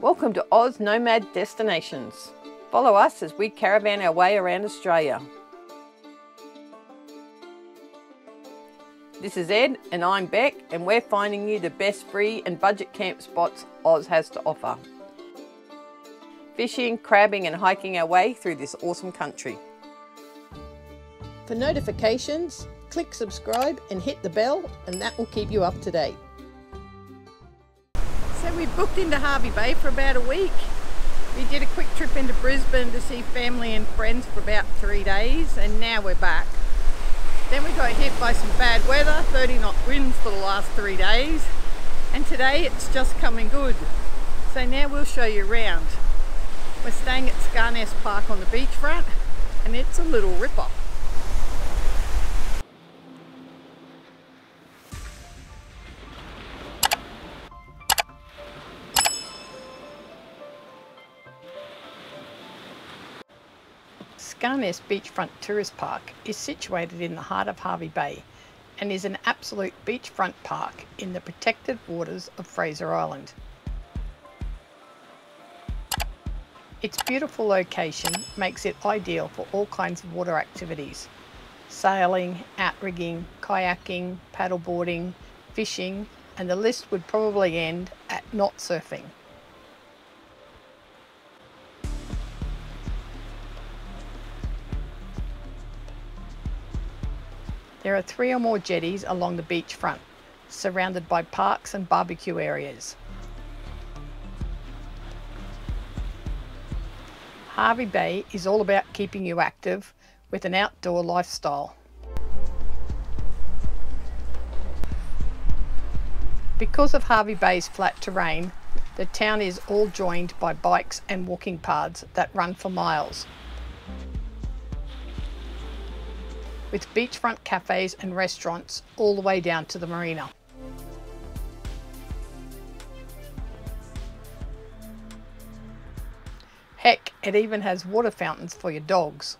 Welcome to Oz Nomad Destinations. Follow us as we caravan our way around Australia. This is Ed and I'm Beck, and we're finding you the best free and budget camp spots Oz has to offer. Fishing, crabbing and hiking our way through this awesome country. For notifications, click subscribe and hit the bell, and that will keep you up to date. So we booked into Hervey Bay for about a week. We did a quick trip into Brisbane to see family and friends for about 3 days, and now we're back. Then we got hit by some bad weather, 30-knot winds for the last 3 days, and today it's just coming good. So now we'll show you around. We're staying at Scarness Park on the beachfront, and it's a little ripper. Scarness Beachfront Tourist Park is situated in the heart of Hervey Bay and is an absolute beachfront park in the protected waters of Fraser Island. Its beautiful location makes it ideal for all kinds of water activities: sailing, outrigging, kayaking, paddleboarding, fishing, and the list would probably end at not surfing. There are 3 or more jetties along the beachfront, surrounded by parks and barbecue areas. Hervey Bay is all about keeping you active with an outdoor lifestyle. Because of Hervey Bay's flat terrain, the town is all joined by bikes and walking paths that run for miles, with beachfront cafes and restaurants all the way down to the marina. Heck, it even has water fountains for your dogs.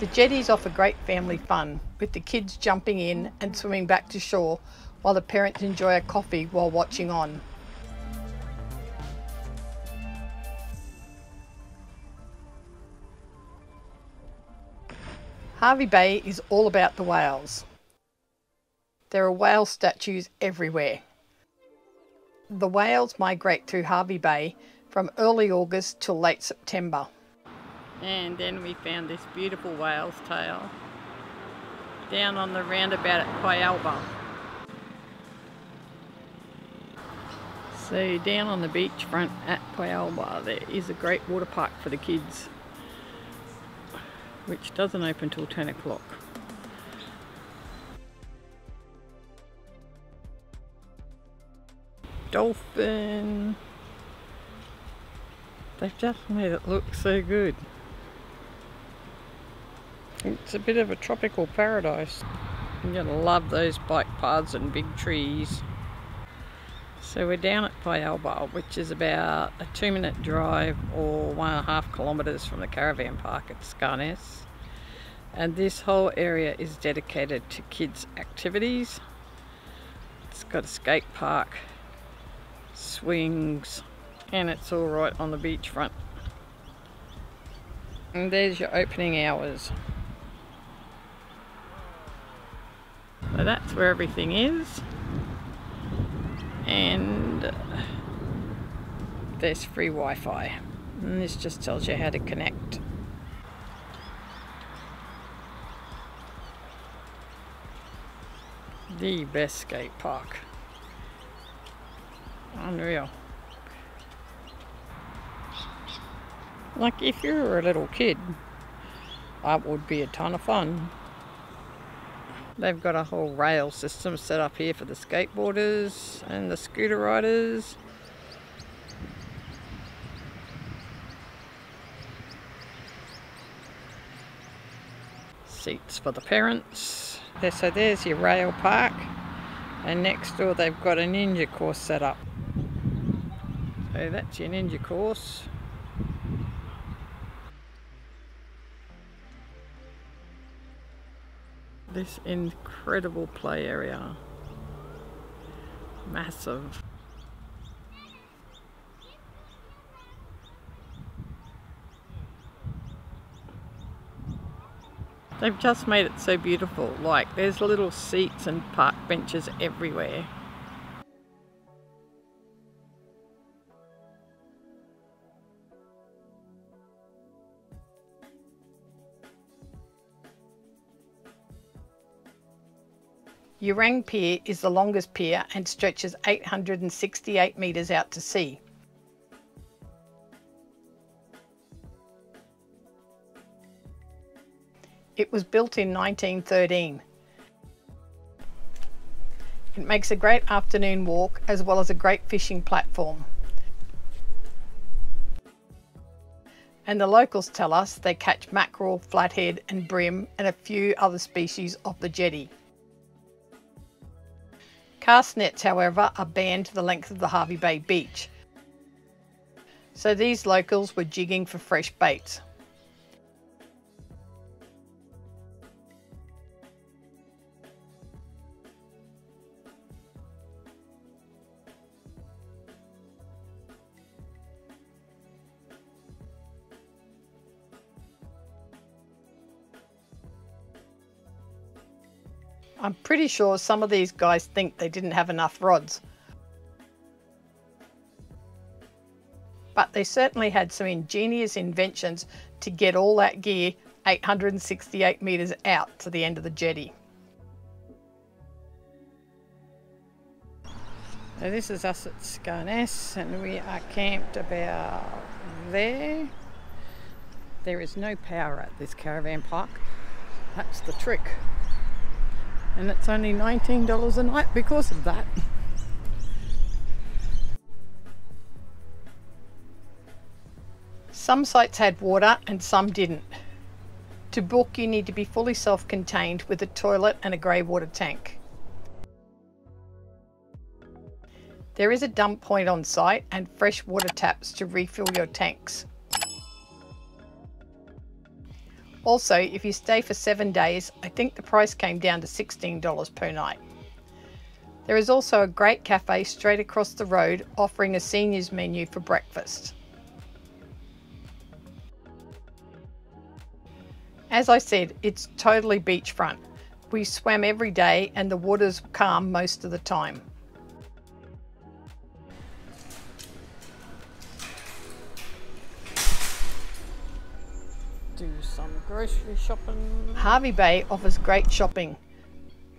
The jetties offer great family fun, with the kids jumping in and swimming back to shore while the parents enjoy a coffee while watching on. Hervey Bay is all about the whales. There are whale statues everywhere. The whales migrate through Hervey Bay from early August till late September. And then we found this beautiful whale's tail down on the roundabout at Pialba. So down on the beachfront at Pialba there is a great water park for the kids, which doesn't open till 10 o'clock. Dolphin. They've just made it look so good. It's a bit of a tropical paradise. You're going to love those bike paths and big trees. So we're down at Pialba, which is about a 2-minute drive or 1.5 kilometres from the caravan park at Scarness. And this whole area is dedicated to kids' activities. It's got a skate park, swings, and it's all right on the beachfront. And there's your opening hours. So that's where everything is, and there's free Wi-Fi, and this just tells you how to connect. The best skate park, unreal. Like, if you were a little kid, that would be a ton of fun. They've got a whole rail system set up here for the skateboarders and the scooter riders. Seats for the parents. So there's your rail park, and next door they've got a ninja course set up. So that's your ninja course. This incredible play area, massive. They've just made it so beautiful, like there's little seats and park benches everywhere. Urangan Pier is the longest pier and stretches 868 metres out to sea. It was built in 1913. It makes a great afternoon walk as well as a great fishing platform. And the locals tell us they catch mackerel, flathead and bream and a few other species off the jetty. Cast nets, however, are banned to the length of the Hervey Bay beach, so these locals were jigging for fresh baits. I'm pretty sure some of these guys think they didn't have enough rods, but they certainly had some ingenious inventions to get all that gear 868 metres out to the end of the jetty. So this is us at Scarness and we are camped about there. There is no power at this caravan park, that's the trick. And it's only $19 a night because of that. Some sites had water and some didn't. To book, you need to be fully self-contained with a toilet and a grey water tank. There is a dump point on site and fresh water taps to refill your tanks. Also, if you stay for 7 days, I think the price came down to $16 per night. There is also a great cafe straight across the road offering a seniors menu for breakfast. As I said, it's totally beachfront. We swam every day and the water's calm most of the time. Do some grocery shopping. Hervey Bay offers great shopping,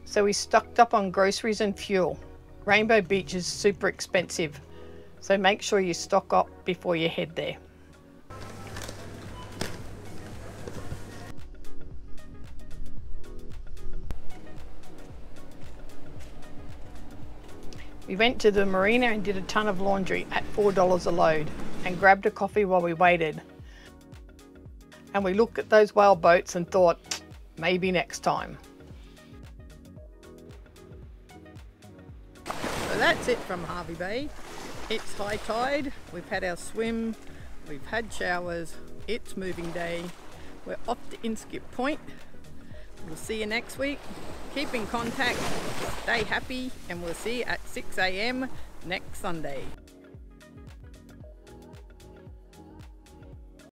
so we stocked up on groceries and fuel. Rainbow Beach is super expensive, so make sure you stock up before you head there. We went to the marina and did a ton of laundry at $4 a load and grabbed a coffee while we waited. And we looked at those whale boats and thought, maybe next time. So that's it from Hervey Bay. It's high tide, we've had our swim, we've had showers, it's moving day. We're off to Inskip Point. We'll see you next week. Keep in contact, stay happy, and we'll see you at 6 a.m. next Sunday.